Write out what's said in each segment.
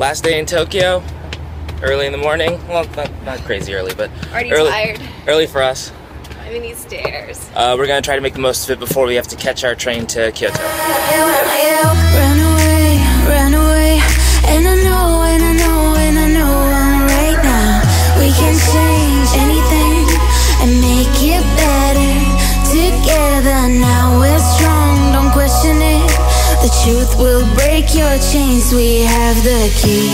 Last day in Tokyo, early in the morning. Well, not crazy early, but already early, tired. Early for us. I need stairs. We're gonna try to make the most of it before we have to catch our train to Kyoto. Run away, run away. And I know, and I know, and I know I'm right now. We can change anything and make it better together. Now we're strong, don't question it. The truth will break your chains. We have the key.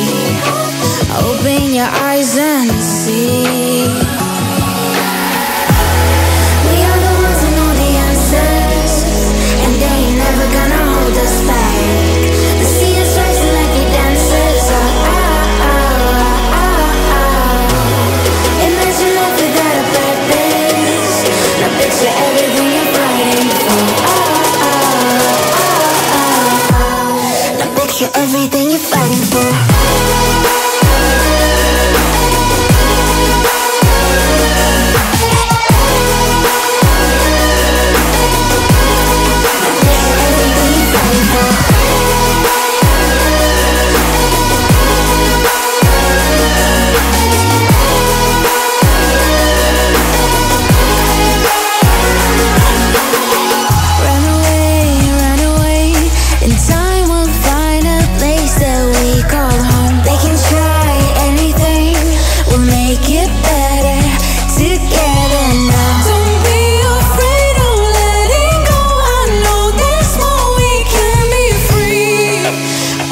Open your eyes and see. Everything you're fighting for.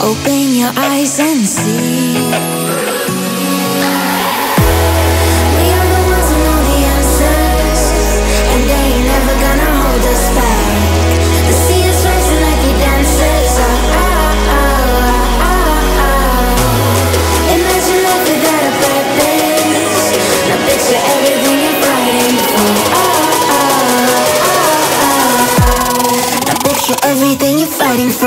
Open your eyes and see. We are the ones who know the answers, and they ain't never gonna hold us back. They see us rising like we dancers. Oh, oh, oh, oh, oh. Imagine life without a purpose. Now picture everything you're fighting for. Oh, oh, oh, oh, oh. Now picture everything you're fighting for.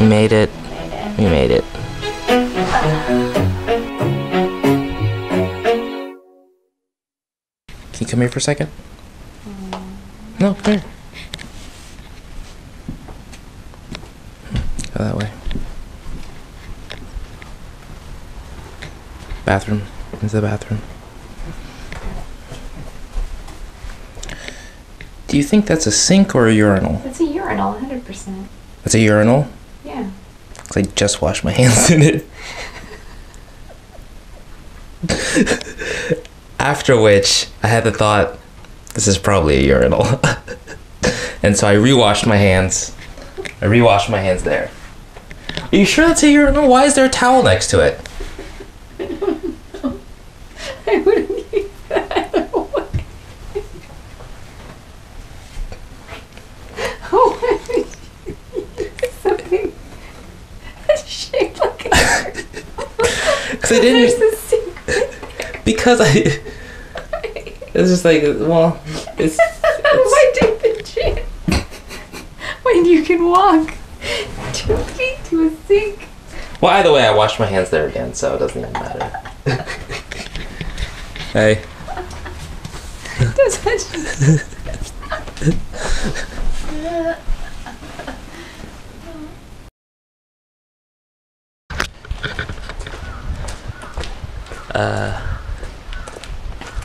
Made it. We made it. Can you come here for a second? No, come here. Go that way. Bathroom. Into the bathroom. Do you think that's a sink or a urinal? It's a urinal, 100%. That's a urinal? Yeah. Because I just washed my hands in it. After which, I had the thought, this is probably a urinal. And so I re-washed my hands. I re-washed my hands there. Are you sure that's a urinal? Why is there a towel next to it? I don't know. I wouldn't use that. I didn't, there's a sink. Because it's just like, well, it's why take the chance when you can walk 2 feet to a sink? Well, either way, I washed my hands there again, so it doesn't even matter. Hey.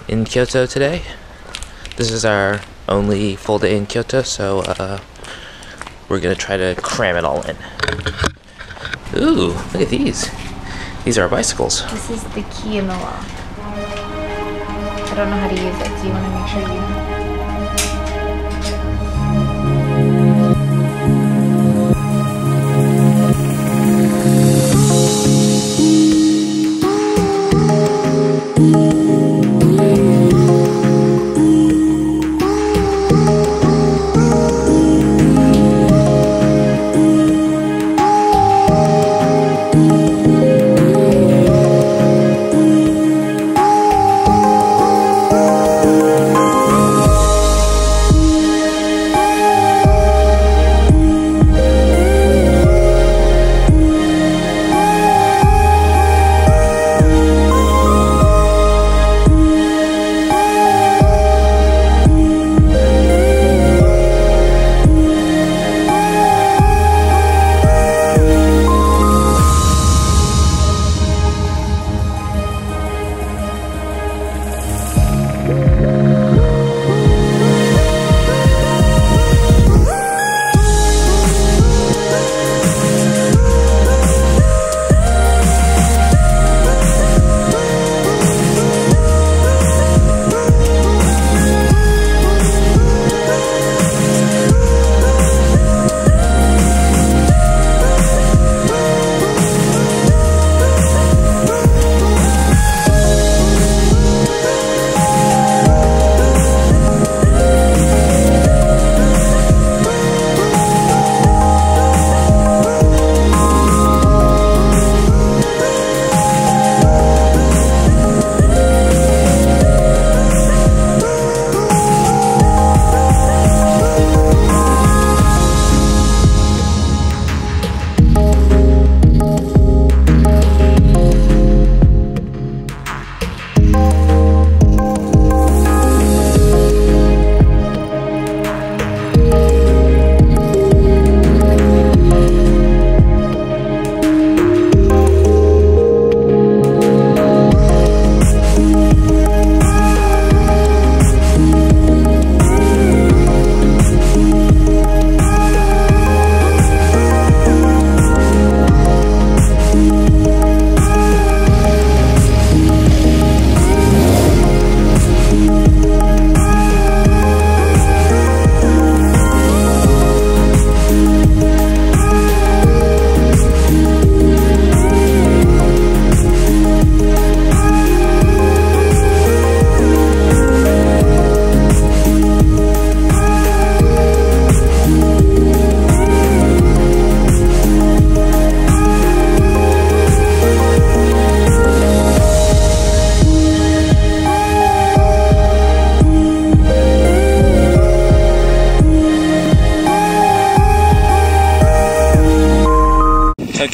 In Kyoto today. This is our only full day in Kyoto, so we're gonna try to cram it all in. Ooh, look at these. These are bicycles. This is the key in the lock. I don't know how to use it. Do you want to make sure you know?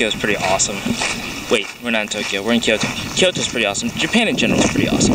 Tokyo is pretty awesome. Wait, we're not in Tokyo, we're in Kyoto. Kyoto's pretty awesome. Japan in general is pretty awesome.